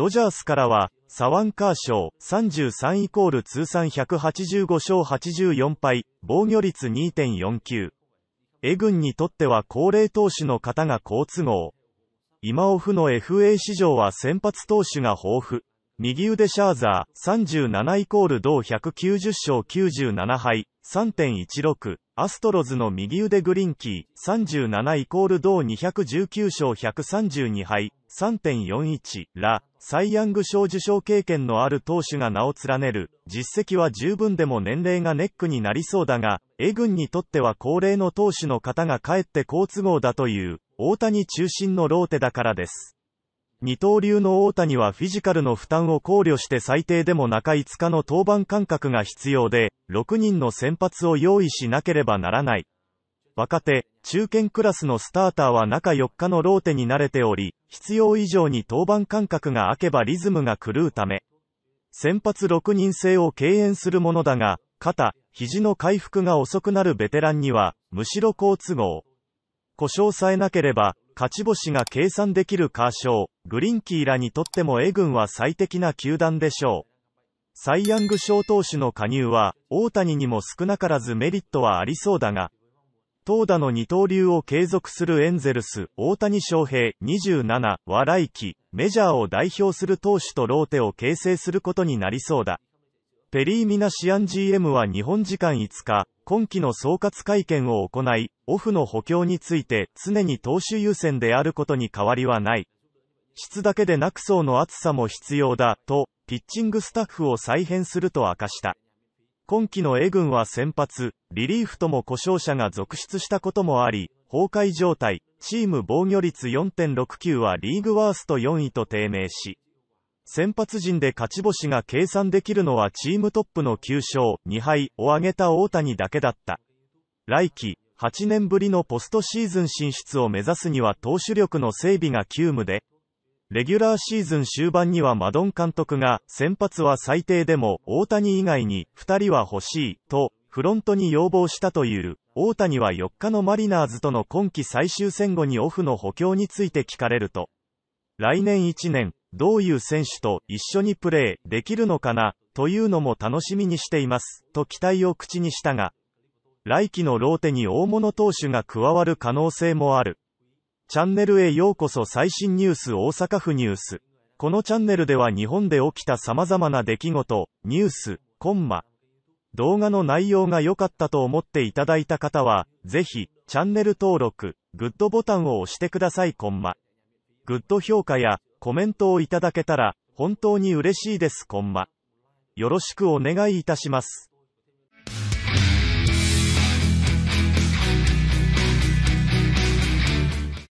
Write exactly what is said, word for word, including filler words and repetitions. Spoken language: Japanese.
ドジャースからは、サワン・カーショー、さんじゅうさんイコール通算ひゃくはちじゅうご勝はちじゅうよん敗、防御率 にてんよんきゅう。エ軍にとっては高齢投手の方が好都合。今オフの エフエー 市場は先発投手が豊富。右腕シャーザー、さんじゅうななイコール同ひゃくきゅうじゅう勝きゅうじゅうなな敗、さんてんいちろく。アストロズの右腕グリンキー、さんじゅうななイコール同にひゃくじゅうきゅう勝ひゃくさんじゅうに敗、さんてんよんいち。ら、サイ・ヤング賞受賞経験のある投手が名を連ねる。実績は十分でも年齢がネックになりそうだが、エ軍にとっては高齢の投手の方がかえって好都合だという、大谷中心のローテだからです。二刀流の大谷はフィジカルの負担を考慮して最低でも中いつかの登板間隔が必要で、ろくにんの先発を用意しなければならない。若手、中堅クラスのスターターは中よっかのローテに慣れており、必要以上に登板間隔が空けばリズムが狂うため、先発ろくにん制を敬遠するものだが、肩、肘の回復が遅くなるベテランには、むしろ好都合。故障さえなければ、勝ち星が計算できるカーショー、グリンキーらにとってもエ軍は最適な球団でしょう。サイ・ヤング賞投手の加入は、大谷にも少なからずメリットはありそうだが、投打の二刀流を継続するエンゼルス、大谷翔平にじゅうななは来季、メジャーを代表する投手とローテを形成することになりそうだ。ペリー・ミナシアン ジーエム は日本時間いつか、今季の総括会見を行い、オフの補強について常に投手優先であることに変わりはない。質だけでなく層の厚さも必要だ、と、ピッチングスタッフを再編すると明かした。今季のエ軍は先発、リリーフとも故障者が続出したこともあり、崩壊状態、チーム防御率 よんてんろくきゅう はリーグワーストよんいと低迷し、先発陣で勝ち星が計算できるのはチームトップのきゅう勝に敗を挙げた大谷だけだった。来季、はちねんぶりのポストシーズン進出を目指すには投手力の整備が急務で、レギュラーシーズン終盤にはマドン監督が、先発は最低でも大谷以外にふたりは欲しい、と、フロントに要望したという。大谷はよっかのマリナーズとの今季最終戦後にオフの補強について聞かれると、来年いちねん、どういう選手と一緒にプレーできるのかな、というのも楽しみにしています、と期待を口にしたが、来季のローテに大物投手が加わる可能性もある。チャンネルへようこそ。最新ニュース大阪府ニュース。このチャンネルでは日本で起きた様々な出来事、ニュース、コンマ。動画の内容が良かったと思っていただいた方は、ぜひ、チャンネル登録、グッドボタンを押してください、コンマ。グッド評価やコメントをいただけたら本当に嬉しいです。コンマ。よろしくお願いいたします。